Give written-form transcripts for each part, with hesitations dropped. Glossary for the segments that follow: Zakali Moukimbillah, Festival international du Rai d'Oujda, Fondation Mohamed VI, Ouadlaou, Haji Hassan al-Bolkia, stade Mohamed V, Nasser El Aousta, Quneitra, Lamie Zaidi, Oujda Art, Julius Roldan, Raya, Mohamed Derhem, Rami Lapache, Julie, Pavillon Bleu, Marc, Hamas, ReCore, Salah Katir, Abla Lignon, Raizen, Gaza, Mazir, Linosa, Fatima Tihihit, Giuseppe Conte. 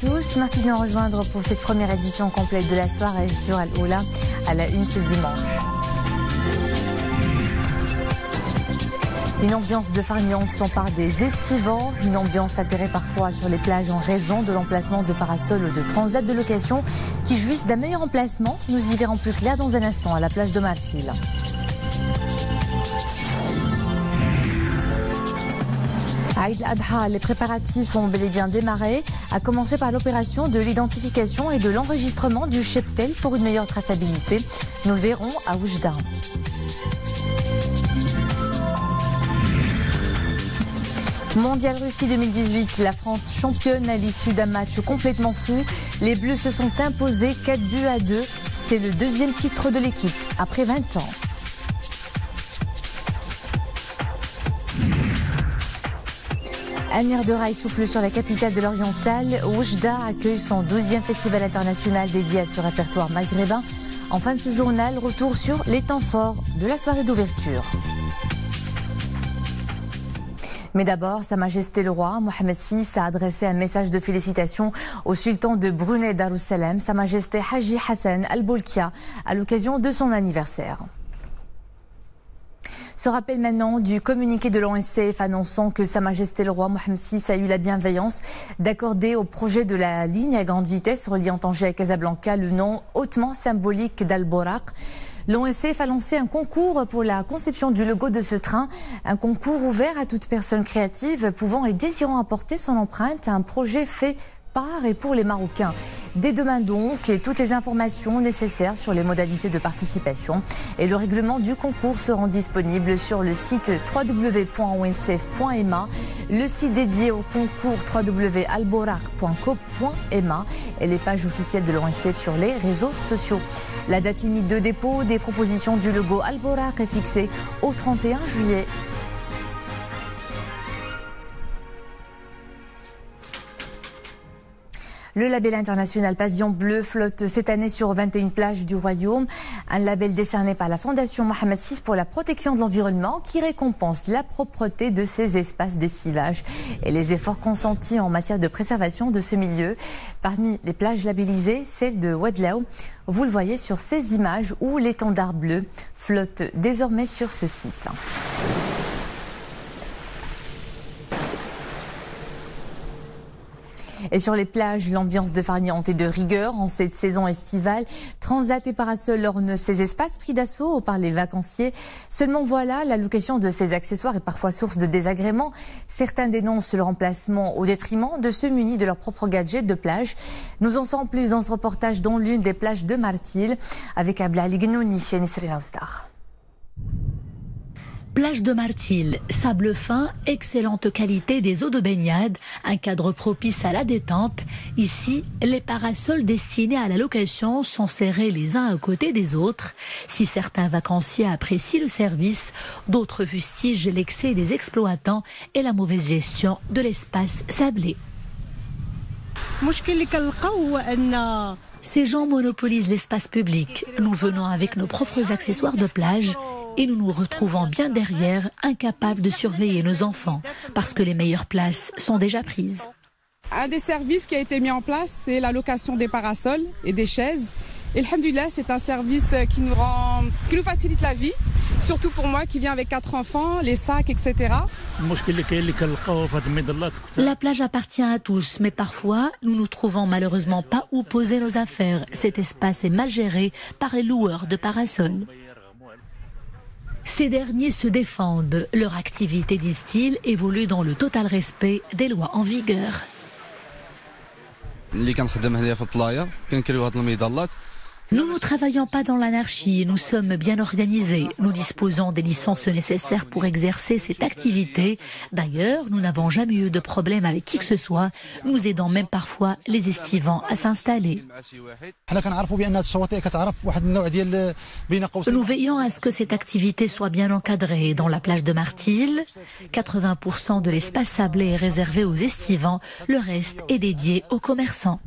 tous. Merci de nous rejoindre pour cette première édition complète de la soirée sur Al Aoula à la une ce dimanche. Une ambiance de farniente s'empare des estivants, une ambiance altérée parfois sur les plages en raison de l'emplacement de parasols ou de transats de location qui jouissent d'un meilleur emplacement. Nous y verrons plus clair dans un instant à la plage de Martil. Aïd al-Adha, les préparatifs ont bel et bien démarré, à commencer par l'opération de l'identification et de l'enregistrement du cheptel pour une meilleure traçabilité. Nous le verrons à Oujda. Mondial Russie 2018, la France championne à l'issue d'un match complètement fou. Les Bleus se sont imposés 4-2. C'est le deuxième titre de l'équipe après 20 ans. Un air de rail souffle sur la capitale de l'Oriental. Oujda accueille son 12e festival international dédié à ce répertoire maghrébin. En fin de ce journal, retour sur les temps forts de la soirée d'ouverture. Mais d'abord, Sa Majesté le Roi, Mohamed VI, a adressé un message de félicitations au sultan de Brunei Darussalam, Sa Majesté Haji Hassan al-Bolkia, à l'occasion de son anniversaire. Se rappelle maintenant du communiqué de l'ONCF annonçant que Sa Majesté le Roi Mohamed VI a eu la bienveillance d'accorder au projet de la ligne à grande vitesse reliant Tanger à Casablanca le nom hautement symbolique d'Al Boraq. L'ONCF a lancé un concours pour la conception du logo de ce train, un concours ouvert à toute personne créative pouvant et désirant apporter son empreinte à un projet fait par et pour les Marocains. Dès demain donc, et toutes les informations nécessaires sur les modalités de participation et le règlement du concours seront disponibles sur le site www.oncf.ema, le site dédié au concours www.alboraq.co.ema et les pages officielles de l'ONCF sur les réseaux sociaux. La date limite de dépôt des propositions du logo Al Boraq est fixée au 31 juillet. Le label international Pavillon Bleu flotte cette année sur 21 plages du Royaume. Un label décerné par la Fondation Mohamed VI pour la protection de l'environnement qui récompense la propreté de ces espaces d'estivage et les efforts consentis en matière de préservation de ce milieu. Parmi les plages labellisées, celle de Ouadlaou, vous le voyez sur ces images où l'étendard bleu flotte désormais sur ce site. Et sur les plages, l'ambiance de farniente et de rigueur en cette saison estivale. Transat et parasol ornent ces espaces pris d'assaut par les vacanciers. Seulement voilà, la location de ces accessoires est parfois source de désagréments. Certains dénoncent leur emplacement au détriment de ceux munis de leurs propres gadgets de plage. Nous en sommes plus dans ce reportage dans l'une des plages de Martil avec Abla Lignon et Nasser El Aousta. Plage de Martil, sable fin, excellente qualité des eaux de baignade, un cadre propice à la détente. Ici, les parasols destinés à la location sont serrés les uns à côté des autres. Si certains vacanciers apprécient le service, d'autres fustigent l'excès des exploitants et la mauvaise gestion de l'espace sablé. Ces gens monopolisent l'espace public. Nous venons avec nos propres accessoires de plage. Et nous nous retrouvons bien derrière, incapables de surveiller nos enfants, parce que les meilleures places sont déjà prises. Un des services qui a été mis en place, c'est la location des parasols et des chaises. Et Hamdoulillah, c'est un service qui nous facilite la vie, surtout pour moi qui viens avec 4 enfants, les sacs, etc. La plage appartient à tous, mais parfois, nous nous trouvons malheureusement pas où poser nos affaires. Cet espace est mal géré par les loueurs de parasols. Ces derniers se défendent. Leur activité, disent-ils, évolue dans le total respect des lois en vigueur. Nous ne travaillons pas dans l'anarchie, nous sommes bien organisés. Nous disposons des licences nécessaires pour exercer cette activité. D'ailleurs, nous n'avons jamais eu de problème avec qui que ce soit. Nous aidons même parfois les estivants à s'installer. Nous veillons à ce que cette activité soit bien encadrée. Dans la plage de Martil, 80% de l'espace sablé est réservé aux estivants, le reste est dédié aux commerçants.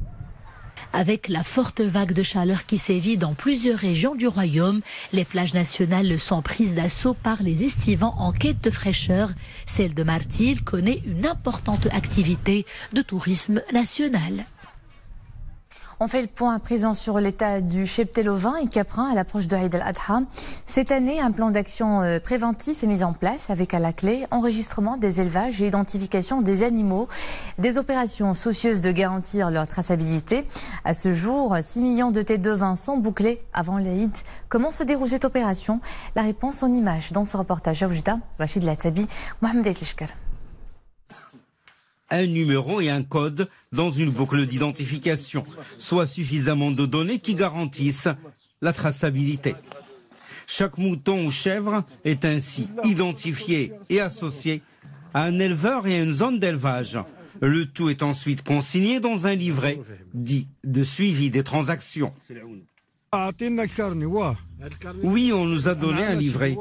Avec la forte vague de chaleur qui sévit dans plusieurs régions du royaume, les plages nationales sont prises d'assaut par les estivants en quête de fraîcheur. Celle de Martil connaît une importante activité de tourisme national. On fait le point à présent sur l'état du cheptel ovin et caprin à l'approche de Aïd al-Adha. Cette année, un plan d'action préventif est mis en place avec à la clé enregistrement des élevages et identification des animaux. Des opérations soucieuses de garantir leur traçabilité. À ce jour, 6 millions de têtes d'ovins sont bouclées avant l'Aïd. Comment se déroule cette opération? La réponse en images dans ce reportage à Oujda, Rachid Latabi, Mohamed Derhem. Un numéro et un code dans une boucle d'identification, soit suffisamment de données qui garantissent la traçabilité. Chaque mouton ou chèvre est ainsi identifié et associé à un éleveur et à une zone d'élevage. Le tout est ensuite consigné dans un livret dit de suivi des transactions. Oui, on nous a donné un livret.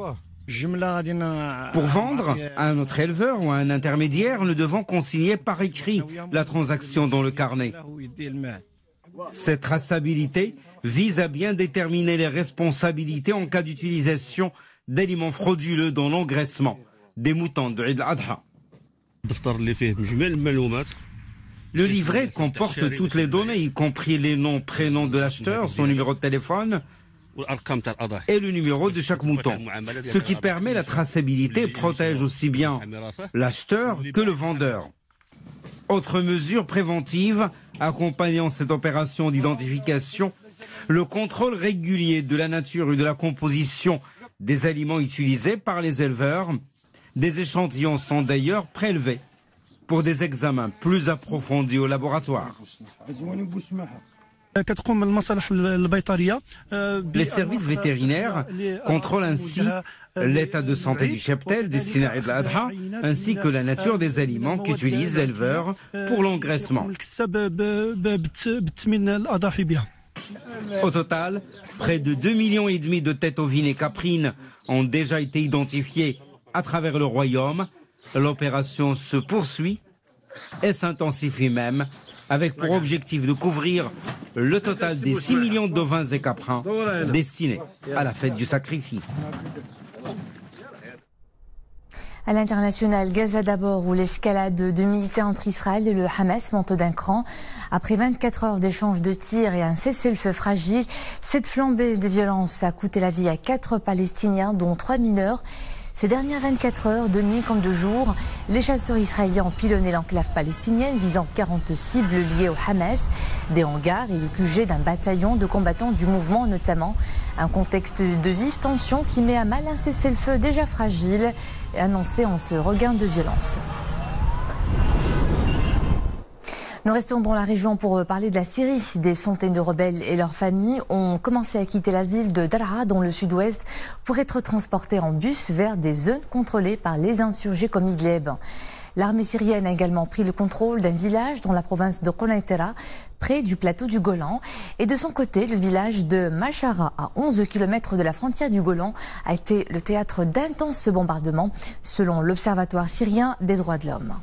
Pour vendre à un autre éleveur ou à un intermédiaire, nous devons consigner par écrit la transaction dans le carnet. Cette traçabilité vise à bien déterminer les responsabilités en cas d'utilisation d'éléments frauduleux dans l'engraissement des moutons de Eid al-Adha. Le livret comporte toutes les données, y compris les noms, prénoms de l'acheteur, son numéro de téléphone et le numéro de chaque mouton. Ce qui permet la traçabilité et protège aussi bien l'acheteur que le vendeur. Autre mesure préventive accompagnant cette opération d'identification, le contrôle régulier de la nature et de la composition des aliments utilisés par les éleveurs. Des échantillons sont d'ailleurs prélevés pour des examens plus approfondis au laboratoire. Les services vétérinaires contrôlent ainsi l'état de santé du cheptel destiné à Aïd al-Adha, ainsi que la nature des aliments qu'utilise l'éleveur pour l'engraissement. Au total, près de 2,5 millions de têtes ovines et caprines ont déjà été identifiées à travers le royaume. L'opération se poursuit et s'intensifie même, avec pour objectif de couvrir le total des 6 millions d'ovins et caprins destinés à la fête du sacrifice. À l'international, Gaza d'abord, où l'escalade de militaires entre Israël et le Hamas monte d'un cran. Après 24 heures d'échanges de tirs et un cessez-le-feu fragile, cette flambée des violences a coûté la vie à 4 Palestiniens, dont 3 mineurs. Ces dernières 24 heures, de nuit comme de jour, les chasseurs israéliens ont pilonné l'enclave palestinienne visant 40 cibles liées au Hamas, des hangars et le QG d'un bataillon de combattants du mouvement notamment. Un contexte de vive tension qui met à mal un cessez-le-feu déjà fragile et annoncé en ce regain de violence. Nous restons dans la région pour parler de la Syrie. Des centaines de rebelles et leurs familles ont commencé à quitter la ville de Daraa dans le sud-ouest pour être transportés en bus vers des zones contrôlées par les insurgés comme Idlib. L'armée syrienne a également pris le contrôle d'un village dans la province de Quneitra, près du plateau du Golan. Et de son côté, le village de Machara, à 11 km de la frontière du Golan, a été le théâtre d'intenses bombardements, selon l'Observatoire syrien des droits de l'homme.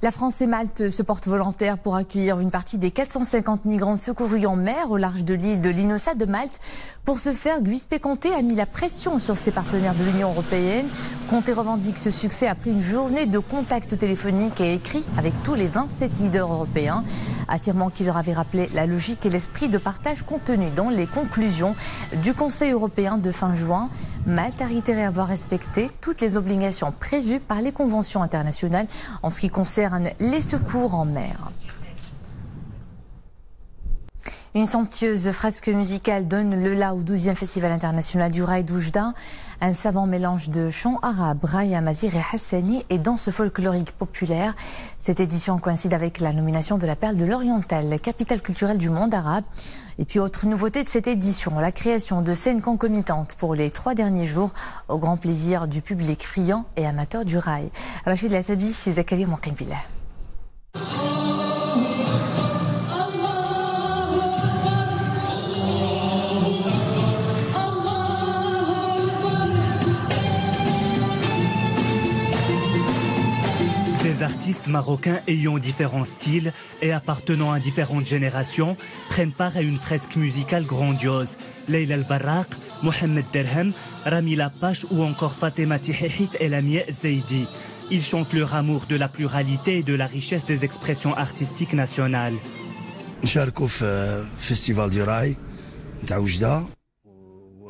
La France et Malte se portent volontaires pour accueillir une partie des 450 migrants secourus en mer au large de l'île de Linosa de Malte. Pour ce faire, Giuseppe Conte a mis la pression sur ses partenaires de l'Union européenne. Conte revendique ce succès après une journée de contacts téléphoniques et écrits avec tous les 27 leaders européens, affirmant qu'il leur avait rappelé la logique et l'esprit de partage contenu dans les conclusions du Conseil européen de fin juin. Malte a réitéré avoir respecté toutes les obligations prévues par les conventions internationales en ce qui concerne les secours en mer. Une somptueuse fresque musicale donne le la au 12e Festival international du Rai d'Oujda. Un savant mélange de chants arabes, Raya, Mazir et Hassani et danse folklorique populaire. Cette édition coïncide avec la nomination de la Perle de l'Oriental, capitale culturelle du monde arabe. Et puis autre nouveauté de cette édition, la création de scènes concomitantes pour les 3 derniers jours, au grand plaisir du public friand et amateur du Rai. Rachid Lasabi, c'est Zakali Moukimbillah. Des artistes marocains ayant différents styles et appartenant à différentes générations prennent part à une fresque musicale grandiose. Leila al-Barraq, Mohamed Derhem, Rami Lapache ou encore Fatima Tihihit et Lamie Zaidi. Ils chantent leur amour de la pluralité et de la richesse des expressions artistiques nationales. Festival du Rai d'Oujda.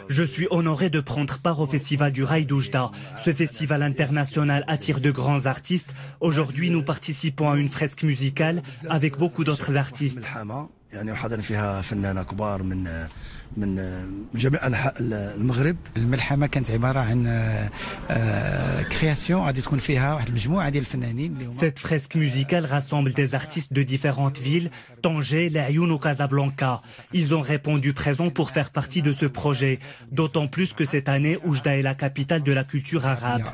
Je suis honoré de prendre part au Festival du Rai d'Oujda. Ce festival international attire de grands artistes. Aujourd'hui, nous participons à une fresque musicale avec beaucoup d'autres artistes. Cette fresque musicale rassemble des artistes de différentes villes, Tanger, Laayoune ou Casablanca. Ils ont répondu présent pour faire partie de ce projet, d'autant plus que cette année, Oujda est la capitale de la culture arabe.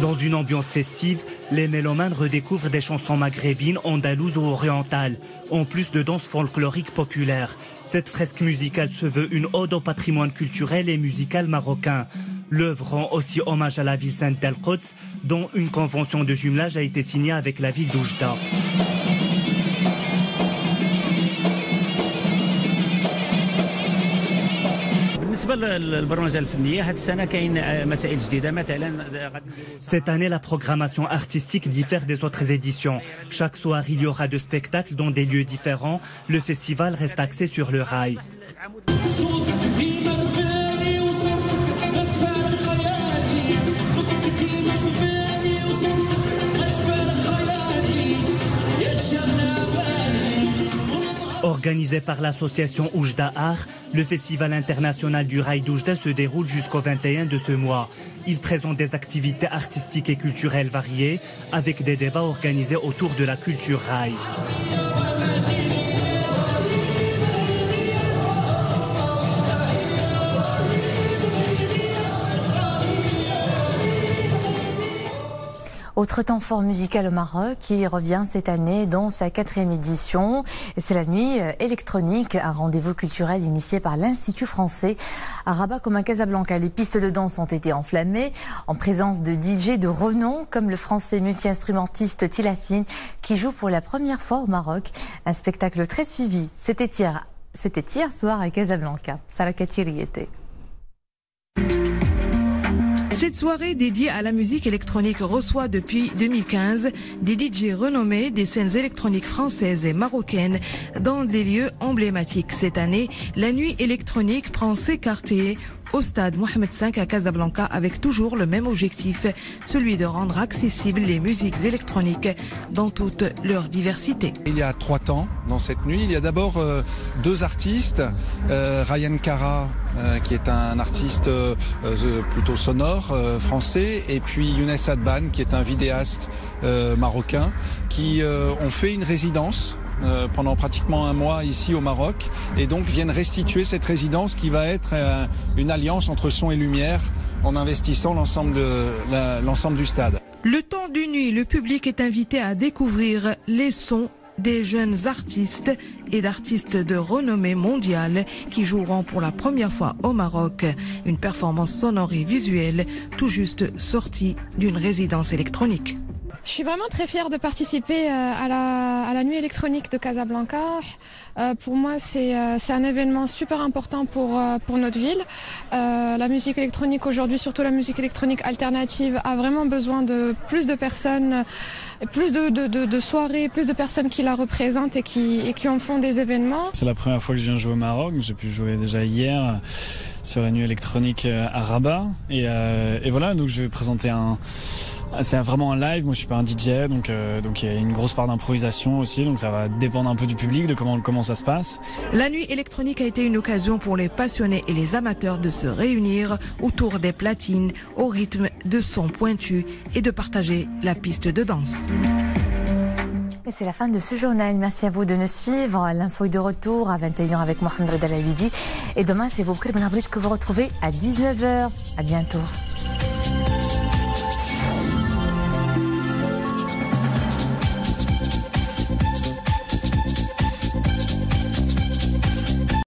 Dans une ambiance festive, les mélomanes redécouvrent des chansons maghrébines, andalouses ou orientales, en plus de danse folklorique populaire. Cette fresque musicale se veut une ode au patrimoine culturel et musical marocain. L'œuvre rend aussi hommage à la ville sainte d'Al-Quds, dont une convention de jumelage a été signée avec la ville d'Oujda. Cette année, la programmation artistique diffère des autres éditions. Chaque soir, il y aura deux spectacles dans des lieux différents. Le festival reste axé sur le rail. Organisé par l'association Oujda Art, le Festival international du Rai d'Oujda se déroule jusqu'au 21 de ce mois. Il présente des activités artistiques et culturelles variées, avec des débats organisés autour de la culture Rai. Autre temps fort musical au Maroc qui revient cette année dans sa 4e édition. C'est la nuit électronique, un rendez-vous culturel initié par l'Institut français à Rabat comme à Casablanca. Les pistes de danse ont été enflammées en présence de DJ de renom comme le français multi-instrumentiste Tilassine qui joue pour la première fois au Maroc. Un spectacle très suivi. C'était hier soir à Casablanca. Salah Katir y était. Cette soirée dédiée à la musique électronique reçoit depuis 2015 des DJ renommés des scènes électroniques françaises et marocaines dans des lieux emblématiques. Cette année, la nuit électronique prend ses quartiers au stade Mohamed V à Casablanca avec toujours le même objectif, celui de rendre accessibles les musiques électroniques dans toute leur diversité. Il y a 3 temps dans cette nuit. Il y a d'abord 2 artistes, Ryan Cara qui est un artiste plutôt sonore français, et puis Younes Adban qui est un vidéaste marocain qui ont fait une résidence pendant pratiquement un mois ici au Maroc et donc viennent restituer cette résidence qui va être une alliance entre son et lumière en investissant l'ensemble du stade. Le temps d'une nuit, le public est invité à découvrir les sons des jeunes artistes et d'artistes de renommée mondiale qui joueront pour la première fois au Maroc. Une performance sonore et visuelle tout juste sortie d'une résidence électronique. Je suis vraiment très fière de participer à la nuit électronique de Casablanca. Pour moi, c'est un événement super important pour notre ville. La musique électronique aujourd'hui, surtout la musique électronique alternative, a vraiment besoin de plus de personnes, plus de soirées, plus de personnes qui la représentent et qui en font des événements. C'est la première fois que je viens jouer au Maroc. J'ai pu jouer déjà hier sur la nuit électronique à Rabat. Et voilà, donc je vais présenter c'est vraiment un live. Moi, je suis un DJ, donc il y a une grosse part d'improvisation aussi, donc ça va dépendre un peu du public, de comment ça se passe. La nuit électronique a été une occasion pour les passionnés et les amateurs de se réunir autour des platines au rythme de sons pointus et de partager la piste de danse. Et c'est la fin de ce journal. Merci à vous de nous suivre. L'info est de retour à 21h avec Mohamed Redalaouidi. Et demain, c'est Boukri Ben Abrid que vous retrouvez à 19h. À bientôt.